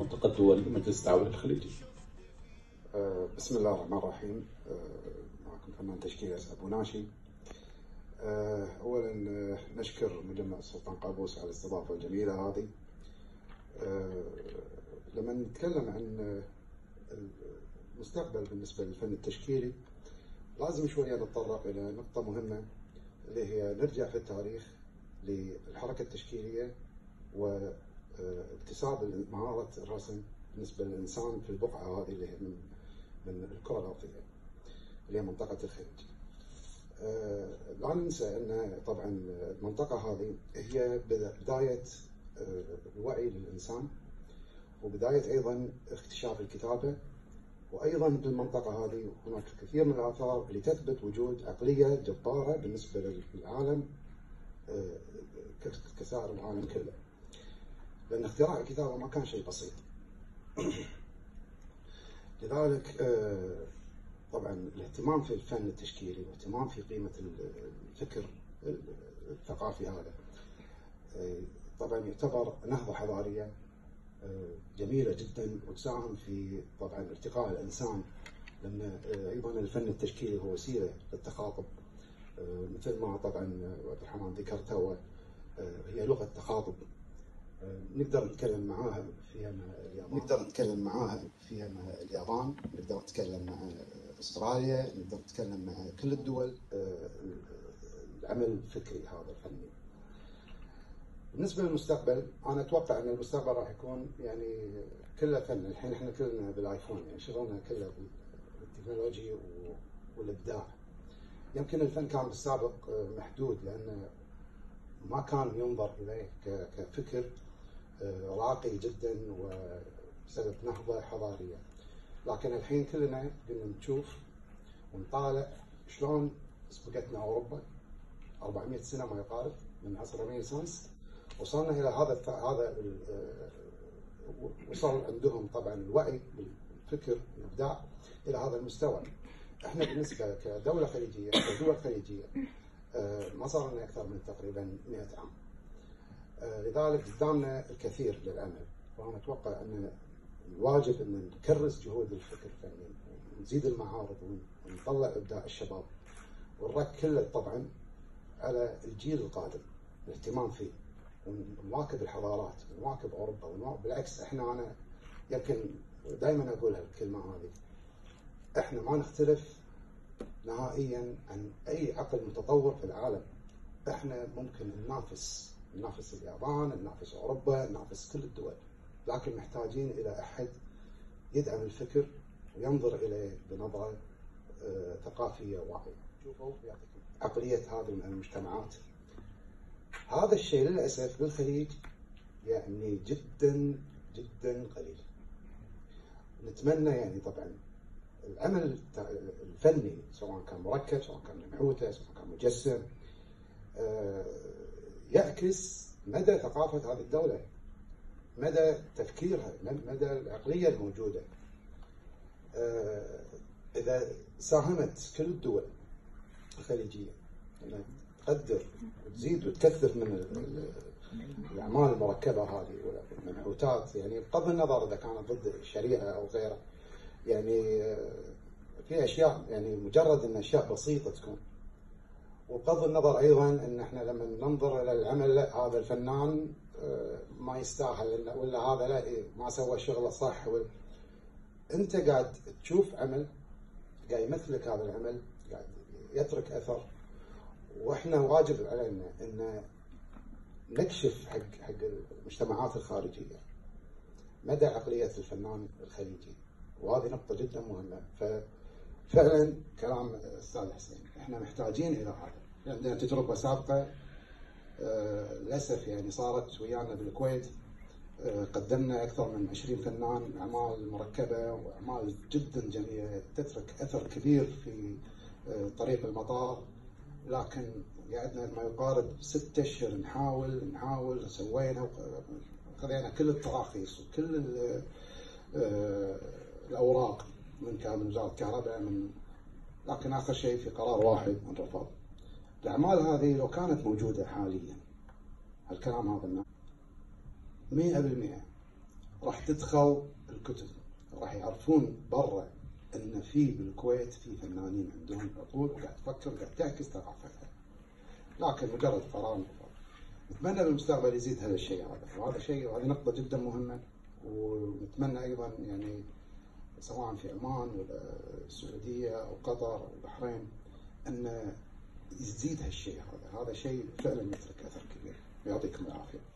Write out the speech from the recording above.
منطقة دول مجلس التعاون الخليجي. بسم الله الرحمن الرحيم. معكم فنان تشكيلي أسعد بوناشي. أولا نشكر مجمع السلطان قابوس على الاستضافة الجميلة هذه. لما نتكلم عن المستقبل بالنسبة للفن التشكيلي لازم شوية نتطرق إلى نقطة مهمة اللي هي نرجع في التاريخ للحركة التشكيلية واكتساب مهارة الرسم بالنسبة للإنسان في البقعة هذه اللي هي من الكرة الأرضية اللي هي منطقة الخليج. لا ننسى أن طبعا المنطقة هذه هي بداية الوعي للإنسان وبداية أيضا اكتشاف الكتابة، وأيضا بالمنطقة هذه هناك الكثير من الآثار اللي تثبت وجود عقلية جبارة بالنسبة للعالم كسائر العالم كله، لأن اختراع الكتابة ما كان شيء بسيط. لذلك طبعا الاهتمام في الفن التشكيلي والاهتمام في قيمة الفكر الثقافي هذا طبعا يعتبر نهضة حضارية جميلة جدا، وتساهم في طبعا ارتقاء الإنسان، لأن أيضا الفن التشكيلي هو وسيلة للتخاطب، مثل ما طبعا أبو عبد الرحمن ذكرته هي لغة تخاطب نقدر نتكلم معاها فيها اليابان، نقدر نتكلم مع أستراليا، نقدر نتكلم مع كل الدول. العمل الفكري هذا الفني بالنسبة للمستقبل، أنا أتوقع أن المستقبل راح يكون يعني كله فن. الحين إحنا كلنا بالآيفون، يعني شغلنا كله بالتكنولوجيا والإبداع. يمكن الفن كان بالسابق محدود لأن ما كان ينظر إليه كفكر راقي جدا وسبب نهضة حضارية، لكن الحين كلنا قلنا نشوف ونطالع شلون سبقتنا أوروبا 400 سنة ما يقارب من عصر رومينسانس، وصلنا إلى هذا وصل عندهم طبعا الوعي بالفكر والإبداع إلى هذا المستوى. إحنا بالنسبة كدولة خليجية كدول خليجية ما صار لنا أكثر من تقريبا 100 عام، لذلك قدامنا الكثير للعمل، وأنا أتوقع أن الواجب أن نكرس جهود الفكر الفني ونزيد المعارض ونطلع إبداع الشباب ونركز طبعا على الجيل القادم الاهتمام فيه، ونواكب الحضارات ونواكب أوروبا بالعكس إحنا أنا يمكن دائما أقول هالكلمة هذه، إحنا ما نختلف نهائيا عن اي عقل متطور في العالم. احنا ممكن ننافس اليابان، ننافس اوروبا، ننافس كل الدول، لكن محتاجين الى احد يدعم الفكر وينظر اليه بنظره ثقافيه واعيه. شوفوا عقليه هذه المجتمعات، هذا الشيء للاسف بالخليج يعني جدا جدا قليل. نتمنى يعني طبعا العمل الفني سواء كان مركب سواء كان منحوته سواء كان مجسم يعكس مدى ثقافة هذه الدولة، مدى تفكيرها، مدى العقلية الموجودة. إذا ساهمت كل الدول الخليجية أنها تقدر وتزيد وتكثر من الأعمال المركبة هذه والمنحوتات، يعني بغض النظر إذا كانت ضد الشريعة أو غيرها، يعني في اشياء يعني مجرد ان اشياء بسيطه تكون. وبغض النظر ايضا ان احنا لما ننظر الى العمل، لا هذا الفنان ما يستاهل، ولا هذا لا ما سوى شغله صح، انت قاعد تشوف عمل قاعد يمثلك، هذا العمل قاعد يترك اثر، واحنا واجب علينا ان نكشف حق المجتمعات الخارجيه مدى عقليه الفنان الخليجي، وهذه نقطة جدا مهمة. ففعلا كلام الأستاذ حسين، احنا محتاجين إلى هذا، عندنا تجربة سابقة للأسف يعني صارت ويانا بالكويت، قدمنا أكثر من 20 فنان أعمال مركبة وأعمال جدا جميلة تترك أثر كبير في طريق المطار، لكن قعدنا ما يقارب 6 أشهر نحاول، سوينا وخذينا كل التراخيص وكل الأوراق من وزارة الكهرباء لكن آخر شيء في قرار واحد من رفض. الأعمال هذه لو كانت موجودة حاليا، الكلام هذا 100% راح تدخل الكتب، راح يعرفون برا ان في بالكويت في فنانين عندهم عقول وقاعد تفكر وقاعد تعكس ثقافتها. لكن مجرد فرامل. نتمنى بالمستقبل يزيد هذا الشيء هذا، وهذا شيء وهذه نقطة جدا مهمة، ونتمنى ايضا يعني سواء في عمان ولا السعودية او قطر او البحرين ان يزيد هالشيء هذا، هذا شيء فعلا يترك اثر كبير. يعطيكم العافية.